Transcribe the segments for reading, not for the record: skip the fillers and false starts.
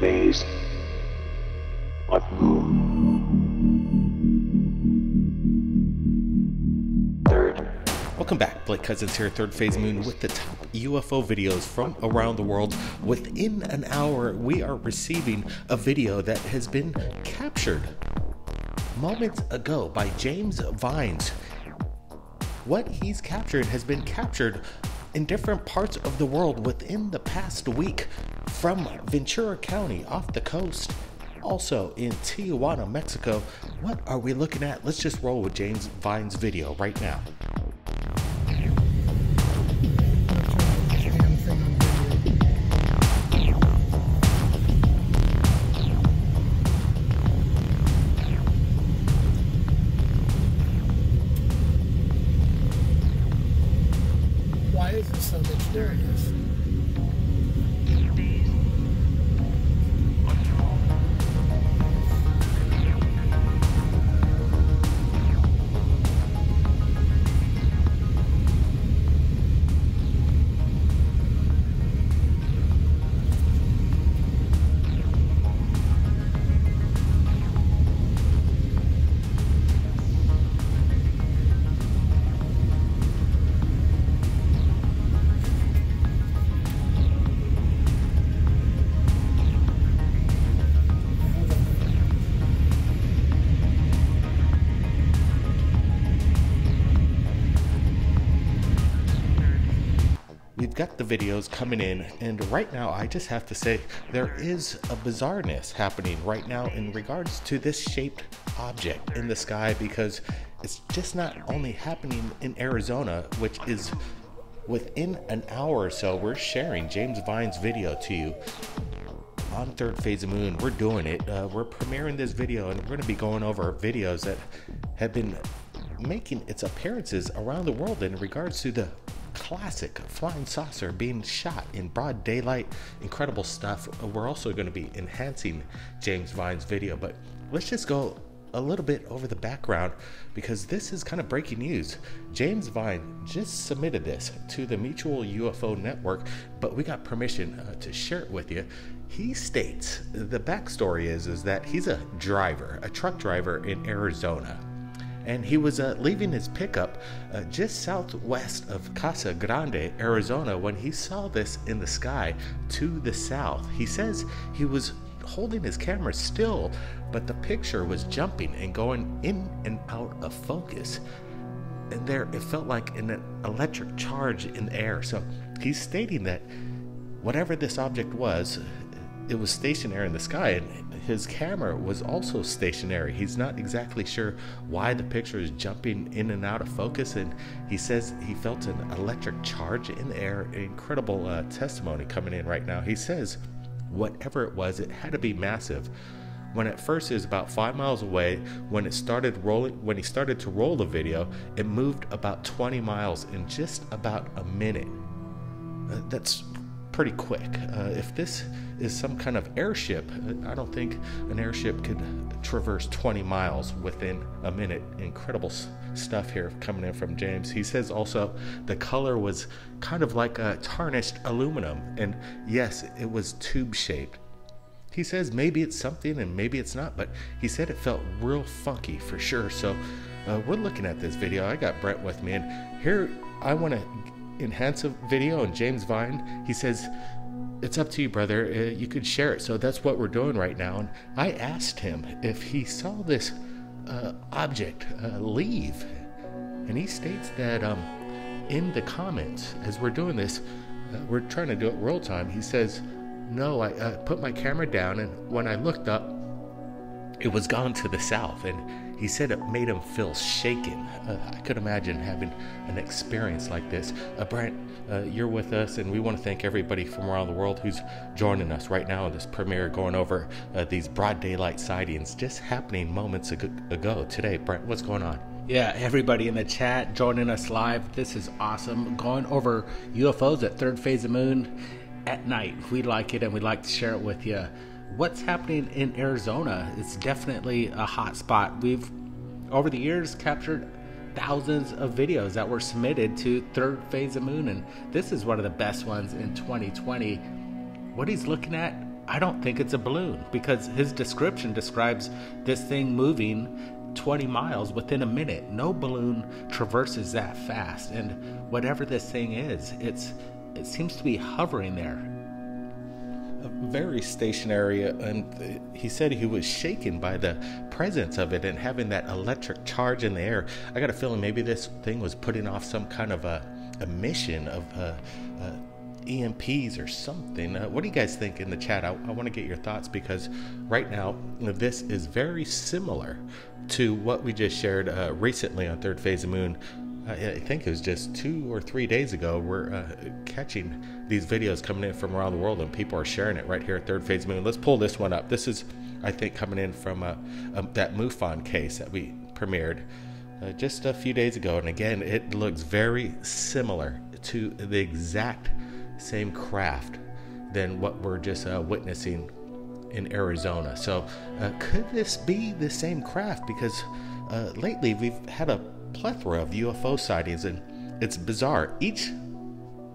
Phase of Moon. Welcome back, Blake Cousins here at Third Phase Moon with the top UFO videos from around the world. Within an hour, we are receiving a video that has been captured moments ago by James Vines. What he's captured has been captured in different parts of the world within the past week, from Ventura County off the coast, also in Tijuana, Mexico. What are we looking at? Let's just roll with James Vines' video right now. Why is it so much? There it is. Got the videos coming in, and right now I just have to say there is a bizarreness happening right now in regards to this shaped object in the sky, because it's just not only happening in Arizona, which is within an hour or so. We're sharing James Vine's video to you on Third Phase of Moon. We're doing it. We're premiering this video, and we're going to be going over videos that have been making its appearances around the world in regards to the classic flying saucer being shot in broad daylight. Incredible stuff. We're also going to be enhancing James Vine's video, but let's just go a little bit over the background, because this is kind of breaking news. James Vine just submitted this to the Mutual UFO Network, but we got permission to share it with you. He states the backstory is that he's a driver, a truck driver in Arizona, and he was leaving his pickup just southwest of Casa Grande, Arizona, when he saw this in the sky to the south. He says he was holding his camera still, but the picture was jumping and going in and out of focus. And there, it felt like an electric charge in the air. So he's stating that whatever this object was, it was stationary in the sky, and his camera was also stationary. He's not exactly sure why the picture is jumping in and out of focus, and he says he felt an electric charge in the air. Incredible testimony coming in right now. He says whatever it was, it had to be massive. When at first it was about 5 miles away, when it started rolling, when he started to roll the video, it moved about 20 miles in just about a minute. That's pretty quick. If this is some kind of airship, I don't think an airship could traverse 20 miles within a minute. Incredible stuff here coming in from James. He says also the color was kind of like a tarnished aluminum, and yes, it was tube shaped. He says maybe it's something and maybe it's not, but he said it felt real funky for sure. So we're looking at this video. I got Brent with me, and here I want to enhance a video, and James Vine, he says it's up to you, brother, you could share it. So that's what we're doing right now, and I asked him if he saw this object leave, and he states that in the comments as we're doing this, we're trying to do it real time, he says no, I put my camera down, and when I looked up, it was gone to the south. And he said it made him feel shaken. I could imagine having an experience like this. Brent, you're with us, and we want to thank everybody from around the world who's joining us right now in this premiere, going over these broad daylight sightings just happening moments ago today. Brent, what's going on? Yeah, everybody in the chat joining us live. This is awesome. Going over UFOs at Third Phase of Moon at night. We like it, and we'd like to share it with you. What's happening in Arizona? It's definitely a hot spot. We've, over the years, captured thousands of videos that were submitted to Third Phase of Moon, and this is one of the best ones in 2020. What he's looking at I don't think it's a balloon, because his description describes this thing moving 20 miles within a minute. No balloon traverses that fast, and whatever this thing is, it seems to be hovering there. Very stationary, and he said he was shaken by the presence of it and having that electric charge in the air. I got a feeling maybe this thing was putting off some kind of a emission of EMPs or something. What do you guys think in the chat? I want to get your thoughts, because right now, this is very similar to what we just shared recently on Third Phase of Moon. I think it was just 2 or 3 days ago. We're catching these videos coming in from around the world, and people are sharing it right here at Third Phase Moon. Let's pull this one up. This is, I think, coming in from that MUFON case that we premiered just a few days ago. And again, it looks very similar to the exact same craft than what we're just witnessing in Arizona. So could this be the same craft? Because lately we've had a plethora of UFO sightings, and it's bizarre.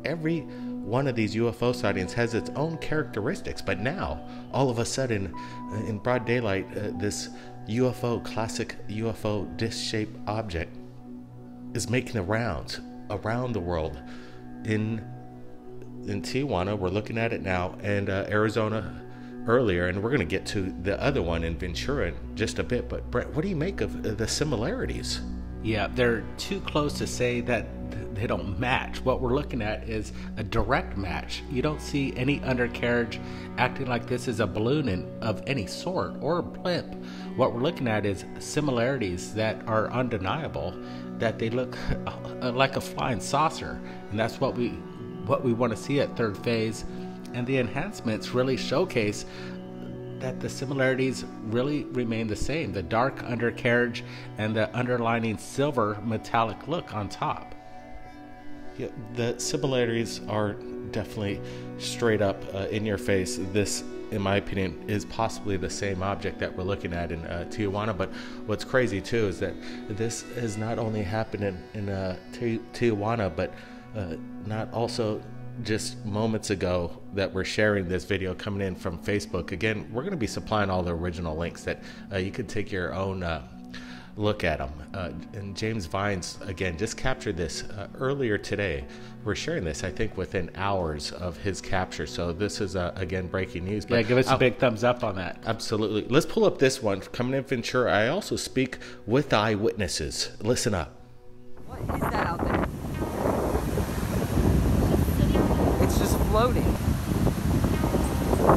Every one of these UFO sightings has its own characteristics, but now all of a sudden in broad daylight, this classic UFO disc-shaped object is making the rounds around the world. In Tijuana, we're looking at it now, and Arizona earlier, and we're going to get to the other one in Ventura in just a bit. But Brett, what do you make of the similarities? Yeah, they're too close to say that they don't match. What we're looking at is a direct match. You don't see any undercarriage acting like this is a balloon of any sort or a blimp. What we're looking at is similarities that are undeniable, that they look like a flying saucer, and that's what we want to see at Third Phase. And the enhancements really showcase that the similarities really remain the same: the dark undercarriage and the underlining silver metallic look on top. Yeah, the similarities are definitely straight up in your face. This, in my opinion, is possibly the same object that we're looking at in Tijuana. But what's crazy too is that this has not only happened in Tijuana, but not also just moments ago that we're sharing this video coming in from Facebook. Again, we're going to be supplying all the original links that you could take your own look at them. And James Vines, again, just captured this earlier today. We're sharing this, I think, within hours of his capture. So this is, again, breaking news. But yeah, give us a big thumbs up on that. Absolutely. Let's pull up this one. Coming in Ventura, I also speak with eyewitnesses. Listen up. What is that out there? Floating.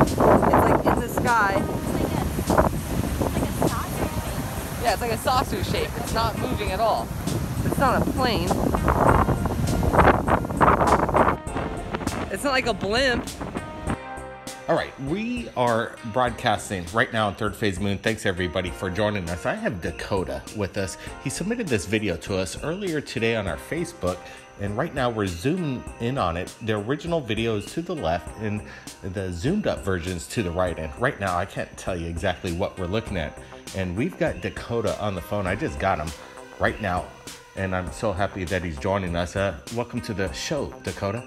It's like in the sky. It's like a saucer shape. Yeah, it's like a saucer shape. It's not moving at all. It's not a plane. It's not like a blimp. All right, we are broadcasting right now on Third Phase Moon. Thanks everybody for joining us. I have Dakota with us. He submitted this video to us earlier today on our Facebook, and right now we're zooming in on it. The original video is to the left and the zoomed up version's to the right. And right now I can't tell you exactly what we're looking at. And we've got Dakota on the phone. I just got him right now, and I'm so happy that he's joining us. Welcome to the show, Dakota.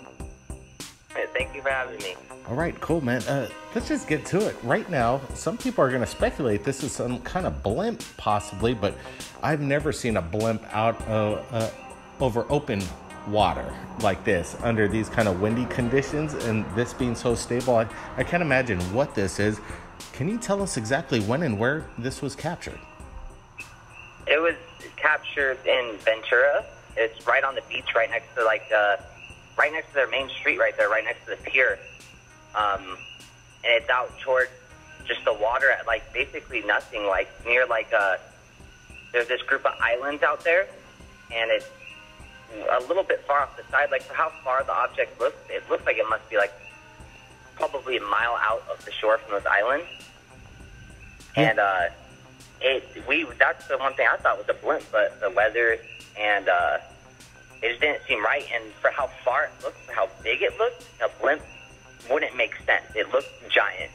Thank you for having me. All right, cool, man. Let's just get to it. Right now, some people are going to speculate this is some kind of blimp, possibly, but I've never seen a blimp out over open water like this, under these kind of windy conditions, and this being so stable. I can't imagine what this is. Can you tell us exactly when and where this was captured? It was captured in Ventura. It's right on the beach, right next to right next to their main street right there, right next to the pier. And it's out towards just the water at basically nothing, near there's this group of islands out there, and it's a little bit far off the side. For how far the object looks, it looks like it must be probably a mile out of the shore from those islands. And that's the one thing I thought was a blimp, but the weather and it just didn't seem right. And for how far it looked, for how big it looked, a blimp wouldn't make sense. It looked giant.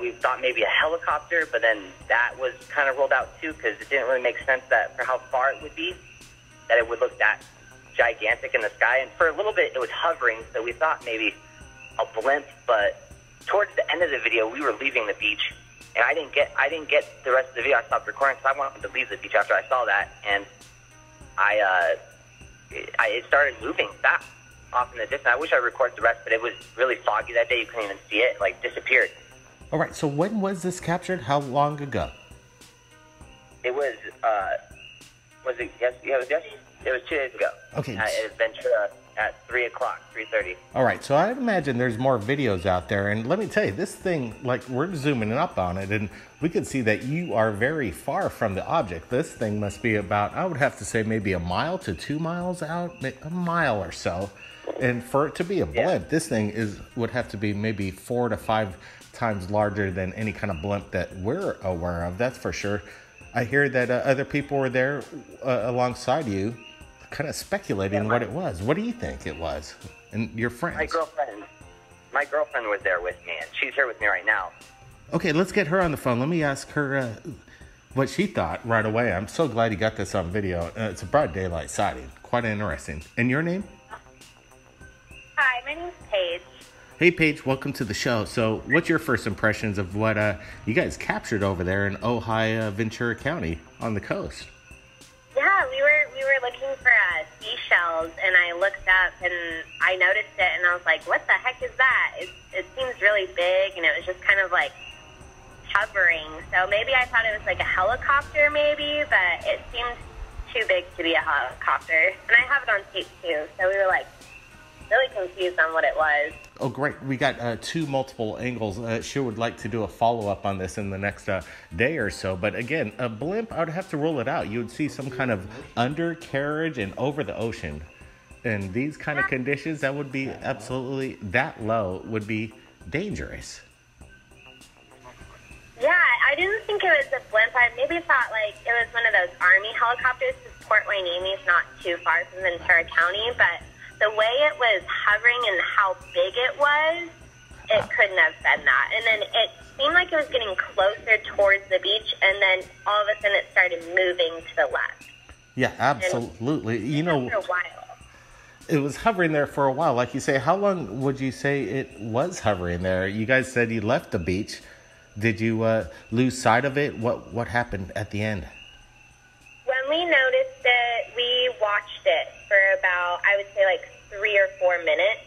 We thought maybe a helicopter, but then that was kind of ruled out too, because it didn't really make sense that for how far it would be, that it would look that gigantic in the sky. And for a little bit, it was hovering, so we thought maybe a blimp, but towards the end of the video, we were leaving the beach, and I didn't get the rest of the video. I stopped recording because I wanted to leave the beach after I saw that, and it started moving fast off in the distance. I wish I recorded the rest, but it was really foggy that day. You couldn't even see it. It, like, disappeared. All right, so when was this captured? How long ago? It was 2 days ago. Okay. At Ventura at 3 o'clock, 3:30. All right, so I imagine there's more videos out there. And let me tell you, this thing, like, we're zooming up on it, and we could see that you are very far from the object. This thing must be about, I would have to say, maybe a mile to 2 miles out, a mile or so. And for it to be a blimp, yeah, this thing would have to be maybe 4 to 5 times larger than any kind of blimp that we're aware of, that's for sure. I hear that other people were there alongside you, kind of speculating what it was. What do you think it was? And your friends? My girlfriend was there with me, and she's here with me right now. Okay, let's get her on the phone. Let me ask her what she thought right away. I'm so glad you got this on video. It's a broad daylight sighting. Quite interesting. And your name? Hi, my name's Paige. Hey, Paige, welcome to the show. So what's your first impressions of what you guys captured over there in Ohio, Ventura County on the coast? Yeah, we were looking for seashells, and I looked up, and I noticed it, and I was like, what the heck is that? It seems really big, and it was just kind of like hovering. So maybe I thought it was like a helicopter maybe, but it seemed too big to be a helicopter. And I have it on tape too, so we were like really confused on what it was. Oh, great. We got two multiple angles. She would like to do a follow-up on this in the next day or so. But again, a blimp, I would have to rule it out. You would see some kind of undercarriage and over the ocean. And these kind of conditions, that would be absolutely, that low would be dangerous. Yeah, I didn't think it was a blimp. I maybe thought like it was one of those Army helicopters, because Port Wayne is not too far from Ventura County, but the way it was hovering and how big it was, it couldn't have been that. And then it seemed like it was getting closer towards the beach, and then all of a sudden it started moving to the left. Yeah, absolutely. You know, for a while. It was hovering there for a while. Like you say, how long would you say it was hovering there? You guys said you left the beach. Did you lose sight of it? What happened at the end? When we noticed it, we watched it for about, I would say, like 3 or 4 minutes,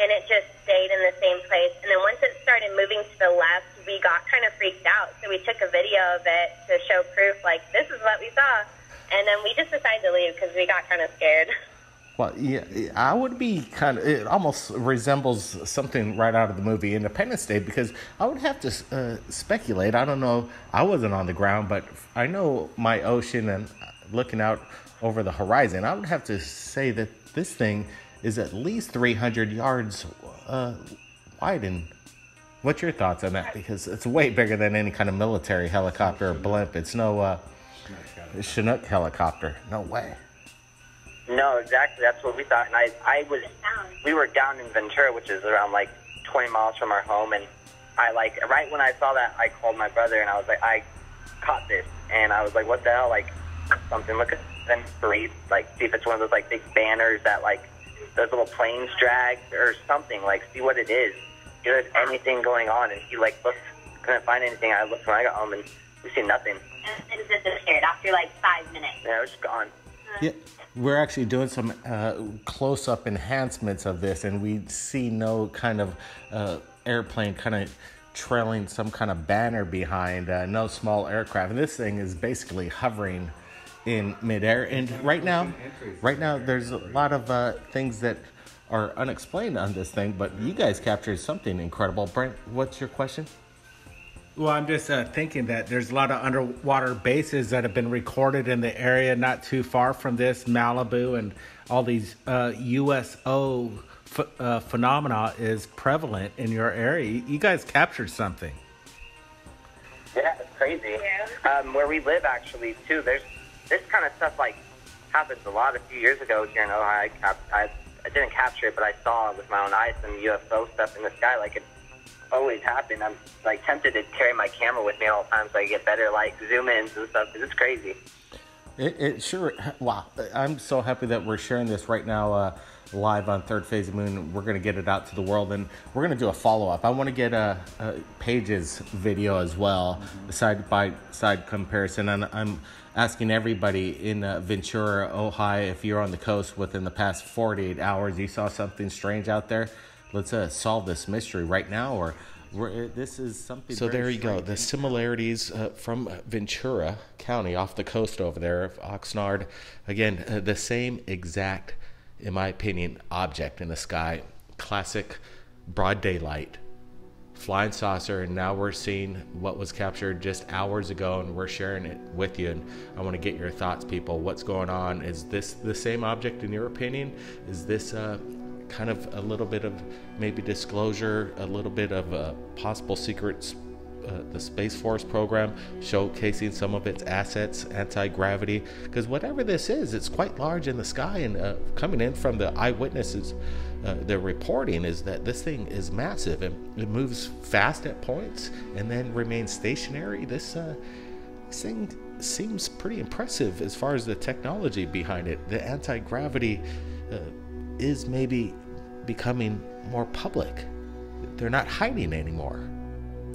and it just stayed in the same place. And then once it started moving to the left, we got kind of freaked out, so we took a video of it to show proof, like, this is what we saw. And then we just decided to leave because we got kind of scared. Well, yeah, I would be kind of, it almost resembles something right out of the movie Independence Day, because I would have to speculate. I don't know. I wasn't on the ground, but I know my ocean and looking out over the horizon, I would have to say that this thing is at least 300 yards wide. And what's your thoughts on that? Because it's way bigger than any kind of military helicopter or blimp. It's no Chinook helicopter. No way. No, exactly. That's what we thought. And we were down in Ventura, which is around like 20 miles from our home. And I, like, right when I saw that, I called my brother, and I was like, I caught this. And I was like, what the hell? Like, something, look at them, breathe, like, see if it's one of those, like, big banners that, like, those little planes drag or something, like, see what it is. You know, there's anything going on. And he, like, looked, couldn't find anything. I looked when I got home, and we seen nothing. And it disappeared after, like, 5 minutes. Yeah, it was gone. Yeah, we're actually doing some close-up enhancements of this, and we see no kind of airplane kind of trailing some kind of banner behind, no small aircraft. And this thing is basically hovering in midair. And right now, there's a lot of things that are unexplained on this thing, but you guys captured something incredible. Brent, what's your question? Well, I'm just thinking that there's a lot of underwater bases that have been recorded in the area not too far from this, Malibu, and all these USO phenomena is prevalent in your area. You guys captured something. Yeah, it's crazy. Yeah. Where we live, actually, too, there's this kind of stuff, like, happens a lot. A few years ago here in Ohio, I didn't capture it, but I saw with my own eyes some UFO stuff in the sky, like, always happen. I'm like tempted to carry my camera with me all the time so I get better like zoom ins and stuff, because it's crazy. It sure. Wow. I'm so happy that we're sharing this right now live on Third Phase of Moon. We're going to get it out to the world, and we're going to do a follow-up. I want to get Paige's video as well, side-by-side comparison. And I'm asking everybody in Ventura, Ohio, if you're on the coast within the past 48 hours, you saw something strange out there, let's solve this mystery right now, or this is something. So there you go. The similarities from Ventura County, off the coast over there of Oxnard. Again, the same exact, in my opinion, object in the sky. Classic broad daylight, flying saucer. And now we're seeing what was captured just hours ago, and we're sharing it with you. And I want to get your thoughts, people. What's going on? Is this the same object in your opinion? Is this kind of a little bit of maybe disclosure, a little bit of possible secrets, the Space Force program showcasing some of its assets, anti-gravity? Because whatever this is, it's quite large in the sky, and coming in from the eyewitnesses, their reporting is that this thing is massive, and it moves fast at points and then remains stationary. This thing seems pretty impressive as far as the technology behind it. The anti-gravity is maybe becoming more public. They're not hiding anymore.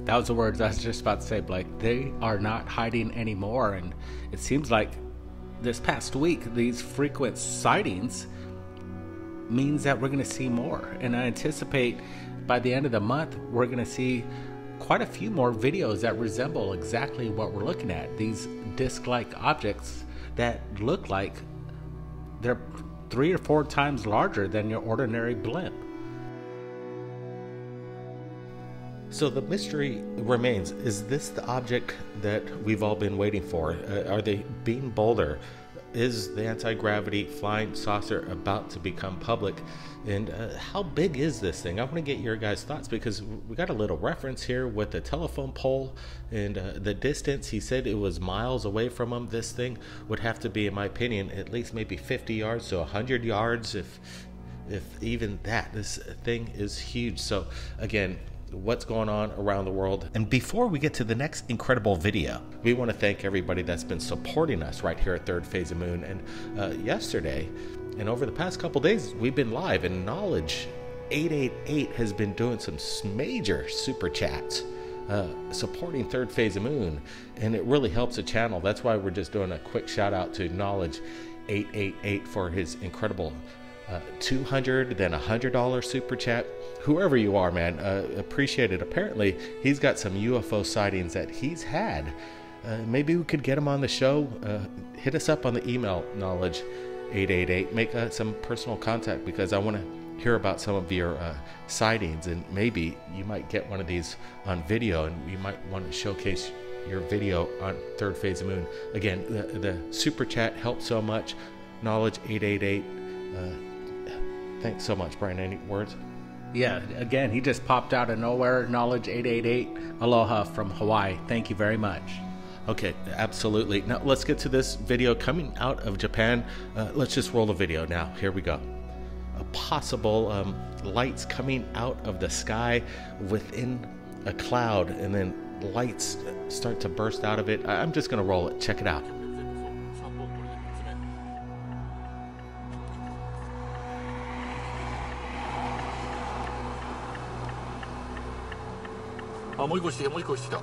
That was the words I was just about to say, Blake. They are not hiding anymore, and it seems like this past week, these frequent sightings means that we're going to see more. And I anticipate by the end of the month, we're going to see quite a few more videos that resemble exactly what we're looking at. These disc-like objects that look like they're 3 or 4 times larger than your ordinary blimp. So the mystery remains. Is this the object that we've all been waiting for? Are they being bolder? Is the anti-gravity flying saucer about to become public? And how big is this thing? I want to get your guys' thoughts, because we got a little reference here with the telephone pole and the distance. He said it was miles away from him. This thing would have to be, in my opinion, at least maybe 50 yards to 100 yards, if even that. This thing is huge. So again, what's going on around the world. And before we get to the next incredible video, we want to thank everybody that's been supporting us right here at Third Phase of Moon. And yesterday and over the past couple days, we've been live, and Knowledge 888 has been doing some major super chats supporting Third Phase of Moon, and it really helps the channel. That's why we're just doing a quick shout out to Knowledge 888 for his incredible $200, then $100 super chat. Whoever you are, man, appreciate it. Apparently, he's got some UFO sightings that he's had. Maybe we could get him on the show. Hit us up on the email, knowledge888. Make some personal contact, because I want to hear about some of your sightings, and maybe you might get one of these on video, and you might want to showcase your video on Third Phase of Moon. Again, the super chat helps so much. Knowledge888. Thanks so much, Brian. Any words? Yeah, again, he just popped out of nowhere. Knowledge 888, aloha from Hawaii. Thank you very much. Okay, absolutely. Now let's get to this video coming out of Japan. Let's just roll the video now. Here we go. A possible lights coming out of the sky within a cloud, and then lights start to burst out of it. I'm just going to roll it. Check it out.もう一個してきた。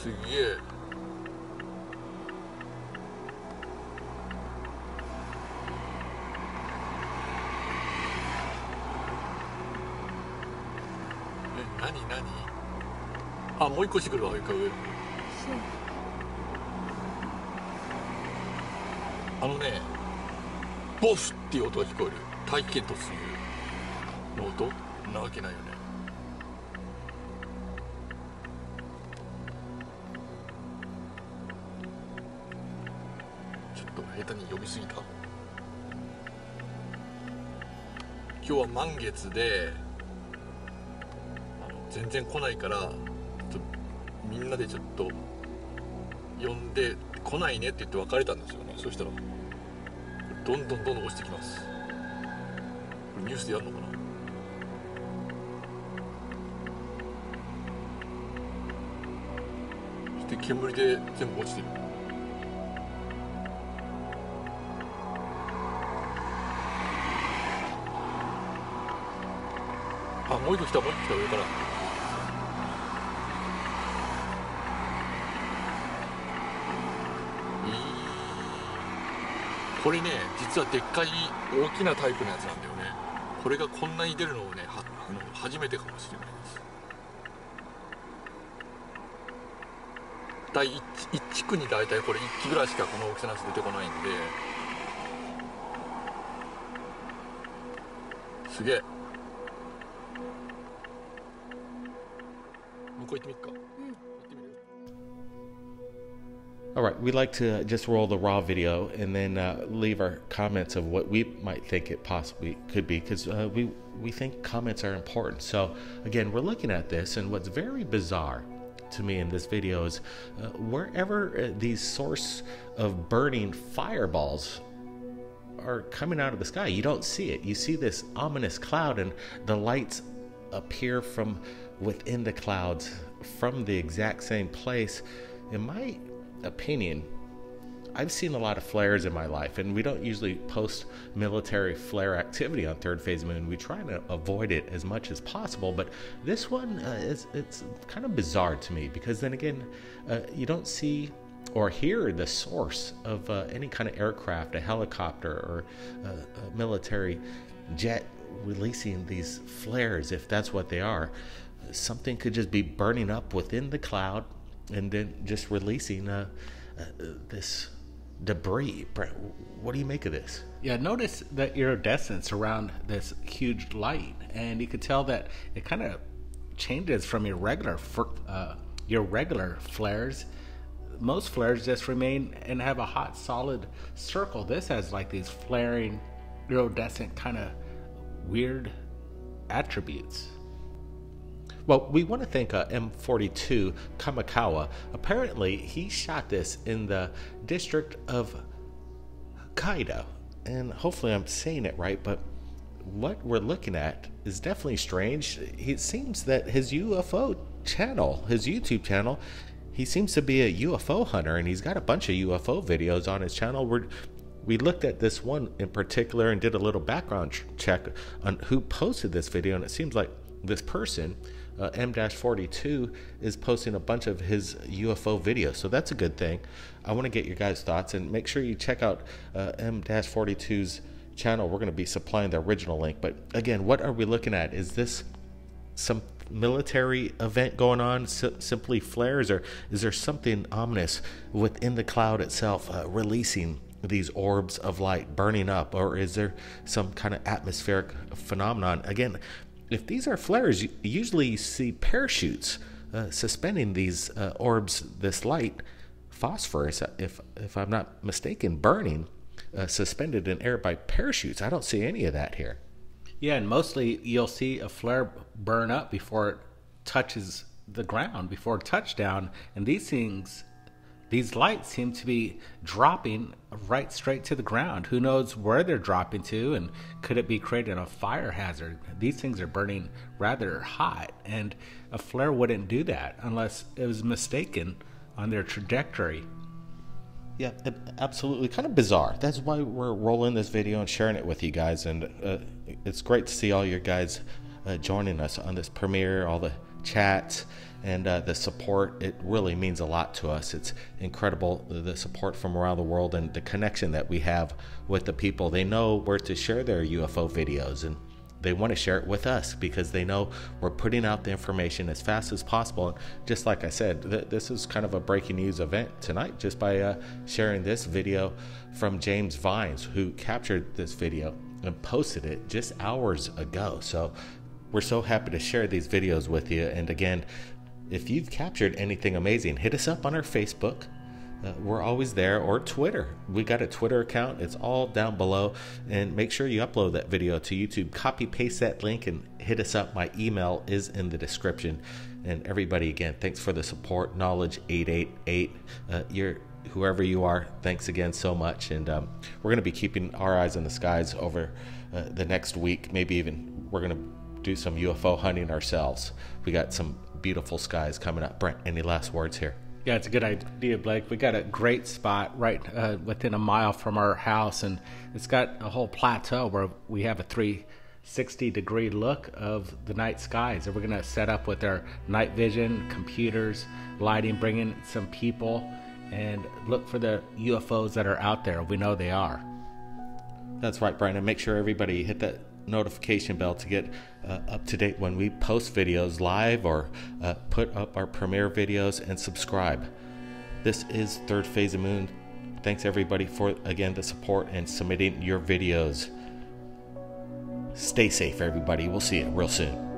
すげえ。 え、何？ あ、もう一個してくるわ、上か上。 あのね、 ボフっていう音が聞こえる。大気圏突入の音。なわけないよね。ちょっと下手に読みすぎた。今日は満月で全然来ないからみんなでちょっと呼んで来ないねって言って別れたんですよね。そしたらどんどんどんどん落ちてきます。ニュースでやるのかな。そして煙で全部落ちてる。あ、もう一個来た、もう一個来た、上からこれね、実はでっかい大きなタイプのやつなんだよね。これがこんなに出るのをね、初めてかもしれないです。第 1地区に大体これ1機ぐらいしかこの大きさのやつ出てこないんで、すげえ。向こう行ってみっか。All right, we like to just roll the raw video and then leave our comments of what we might think it possibly could be, because we think comments are important. So again, we're looking at this, and what's very bizarre to me in this video is wherever these source of burning fireballs are coming out of the sky, you don't see it. You see this ominous cloud, and the lights appear from within the clouds from the exact same place. In my opinion, I've seen a lot of flares in my life, and we don't usually post military flare activity on Third Phase Moon. We try to avoid it as much as possible, but this one it's kind of bizarre to me, because then again you don't see or hear the source of any kind of aircraft, a helicopter or a military jet releasing these flares, if that's what they are. Something could just be burning up within the cloud and then just releasing this debris. What do you make of this? Yeah, notice the iridescence around this huge light, and you could tell that it kind of changes from your regular flares. Most flares just remain and have a hot solid circle. This has like these flaring iridescent kind of weird attributes. Well, we want to thank M42 Kamikawa. Apparently, he shot this in the district of Hokkaido. And hopefully I'm saying it right, but what we're looking at is definitely strange. It seems that his UFO channel, his YouTube channel, he seems to be a UFO hunter, and he's got a bunch of UFO videos on his channel. We looked at this one in particular and did a little background check on who posted this video, and it seems like this person, M-42, is posting a bunch of his UFO videos, so that's a good thing. I want to get your guys' thoughts, and make sure you check out M-42's channel. We're going to be supplying the original link, but again, what are we looking at? Is this some military event going on, simply flares, or is there something ominous within the cloud itself releasing these orbs of light, burning up, or is there some kind of atmospheric phenomenon? Again, if these are flares, you usually see parachutes suspending these orbs, this light, phosphorus, if I'm not mistaken, burning, suspended in air by parachutes. I don't see any of that here. Yeah, and mostly you'll see a flare burn up before it touches the ground, before touchdown. And these things, these lights seem to be dropping right straight to the ground. Who knows where they're dropping to, and could it be creating a fire hazard? These things are burning rather hot, and a flare wouldn't do that unless it was mistaken on their trajectory. Yeah, absolutely. Kind of bizarre. That's why we're rolling this video and sharing it with you guys, and it's great to see all your guys joining us on this premiere, all the chats, and the support. It really means a lot to us. It's incredible, the support from around the world, and the connection that we have with the people. They know where to share their UFO videos, and they want to share it with us because they know we're putting out the information as fast as possible. And just like I said, this is kind of a breaking news event tonight, just by sharing this video from James Vines, who captured this video and posted it just hours ago. So We're so happy to share these videos with you. And again, if you've captured anything amazing, hit us up on our Facebook. We're always there, or Twitter. We got a Twitter account. It's all down below. And make sure you upload that video to YouTube. Copy paste that link and hit us up. My email is in the description. And everybody, again, thanks for the support. Knowledge 888. Whoever you are, thanks again so much. And we're going to be keeping our eyes on the skies over the next week. Maybe even we're going to do some UFO hunting ourselves. We got some beautiful skies coming up. Brent, any last words here? Yeah, it's a good idea, Blake. We got a great spot right within a mile from our house, and it's got a whole plateau where we have a 360-degree look of the night skies. And we're going to set up with our night vision, computers, lighting, bring in some people, and look for the UFOs that are out there. We know they are. That's right, Brian. And make sure everybody hit that notification bell to get up to date when we post videos live or put up our premiere videos, and subscribe. This is Third Phase of Moon. Thanks everybody for, again, the support and submitting your videos. Stay safe, everybody. We'll see you real soon.